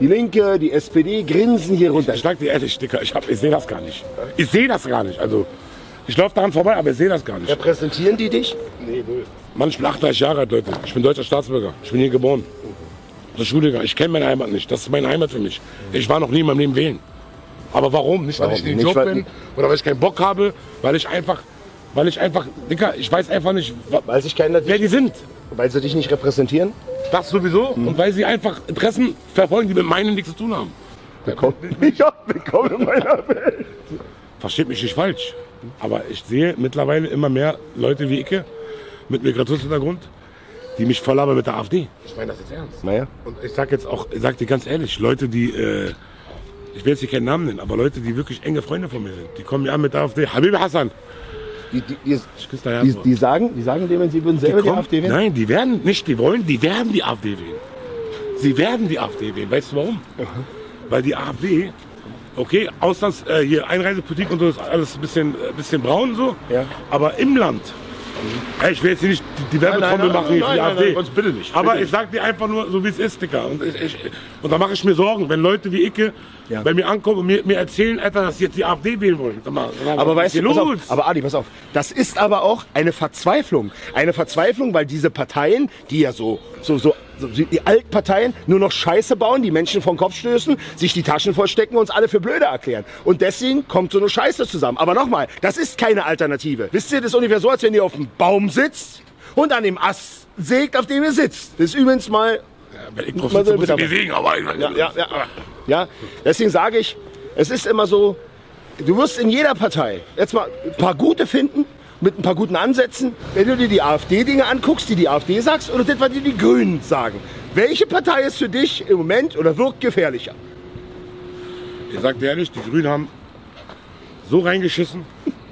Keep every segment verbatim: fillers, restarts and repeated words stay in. Die Linke, die S P D grinsen hier runter. Ich, ich sag dir ehrlich, Dicker, ich, ich sehe das gar nicht. Ich sehe das gar nicht. Also, ich laufe daran vorbei, aber ich sehe das gar nicht. Repräsentieren die dich? Nee, null. Mann, ich bin achtunddreißig Jahre alt, Leute. Ich bin deutscher Staatsbürger. Ich bin hier geboren. Okay. Zur Schule gegangen. Ich kenne meine Heimat nicht. Das ist meine Heimat für mich. Ich war noch nie in meinem Leben wählen. Aber warum? Nicht, weil warum? ich den Job weil bin oder weil ich keinen Bock habe, weil ich einfach, weil ich einfach, Dicker, ich weiß einfach nicht, weil sich keiner wer die sind. Weil sie dich nicht repräsentieren? Das sowieso. Mhm. Und weil sie einfach Interessen verfolgen, die mit meinen nichts zu tun haben. Willkommen, Willkommen in meiner Welt. Versteht mich nicht falsch. Aber ich sehe mittlerweile immer mehr Leute wie Icke mit Migrationshintergrund, die mich vollhaben mit der AfD. Ich meine das jetzt ernst. Naja. Und ich sag jetzt auch, ich sag dir ganz ehrlich, Leute, die, äh, ich will jetzt hier keinen Namen nennen, aber Leute, die wirklich enge Freunde von mir sind, die kommen ja an mit der AfD. Habibi Hassan. Die, die, die, die, die, die, sagen, die sagen dem, sie würden selber die, kommt, die AfD wählen? Nein, die werden nicht, die wollen, die werden die AfD wählen. Sie werden die AfD wählen, weißt du warum? Mhm. Weil die AfD, okay, Auslands, äh, hier Einreisepolitik und so ist alles ein bisschen, bisschen braun so, ja. Aber im Land, mhm. Ey, ich will jetzt hier nicht die, die Werbetrommel machen nein, nein, für die nein, AfD, nein, nein, bitte nicht, aber bitte ich sag dir einfach nur, so wie es ist, Dicker. Und, ich, ich, und da mache ich mir Sorgen, wenn Leute wie Icke, ja, bei mir ankommen und mir, mir erzählen, Alter, dass sie jetzt die AfD wählen wollen. Sag mal, sag mal, aber weißt du, los? Pass auf, aber Adi, pass auf, das ist aber auch eine Verzweiflung. Eine Verzweiflung, weil diese Parteien, die ja so, so, so, so die Altparteien nur noch Scheiße bauen, die Menschen vom Kopf stößen, sich die Taschen vollstecken und uns alle für blöde erklären. Und deswegen kommt so eine Scheiße zusammen. Aber nochmal, das ist keine Alternative. Wisst ihr, das ist ungefähr so, als wenn ihr auf einem Baum sitzt und an dem Ast sägt, auf dem ihr sitzt. Das ist übrigens mal... Ja, ich muss so bewegen, aber... Ja, ja, ja. Ja, deswegen sage ich, es ist immer so, du wirst in jeder Partei jetzt mal ein paar gute finden, mit ein paar guten Ansätzen, wenn du dir die AfD-Dinge anguckst, die die AfD sagst, oder das, was dir die Grünen sagen. Welche Partei ist für dich im Moment oder wirkt gefährlicher? Ich sag dir ehrlich, die Grünen haben so reingeschissen,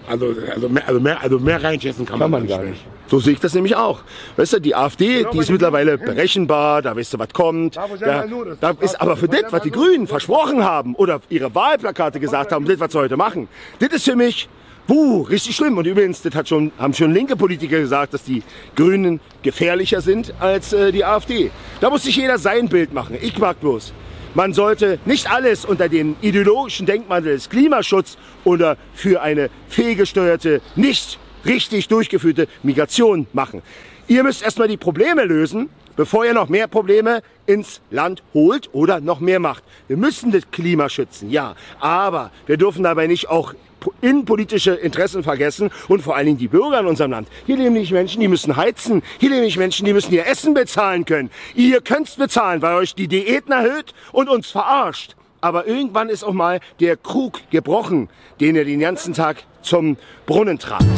also, also, mehr, also, mehr, also mehr reinschissen kann, kann man, man gar nicht. So sehe ich das nämlich auch. Weißt du, die AfD, genau, die ist die mittlerweile berechenbar, da weißt du, was kommt. Da, da, da ist aber für das, was die Grünen versprochen haben oder ihre Wahlplakate gesagt haben, das, was sie heute machen, das ist für mich, buh, richtig schlimm. Und übrigens, das hat schon, haben schon linke Politiker gesagt, dass die Grünen gefährlicher sind als äh, die AfD. Da muss sich jeder sein Bild machen. Ich mag bloß, man sollte nicht alles unter den ideologischen Denkmantel des Klimaschutzes oder für eine fehlgesteuerte, nicht richtig durchgeführte Migration machen. Ihr müsst erstmal die Probleme lösen, bevor ihr noch mehr Probleme ins Land holt oder noch mehr macht. Wir müssen das Klima schützen, ja, aber wir dürfen dabei nicht auch innenpolitische Interessen vergessen und vor allen Dingen die Bürger in unserem Land. Hier leben nicht Menschen, die müssen heizen. Hier leben nicht Menschen, die müssen ihr Essen bezahlen können. Ihr könnt's bezahlen, weil euch die Diäten erhöht und uns verarscht. Aber irgendwann ist auch mal der Krug gebrochen, den ihr den ganzen Tag zum Brunnen tragt.